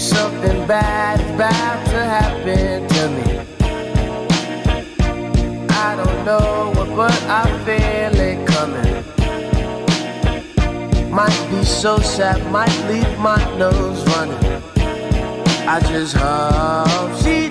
There's something bad about to happen to me. I don't know what, but I feel it coming. Might be so sad, might leave my nose running. I just hope she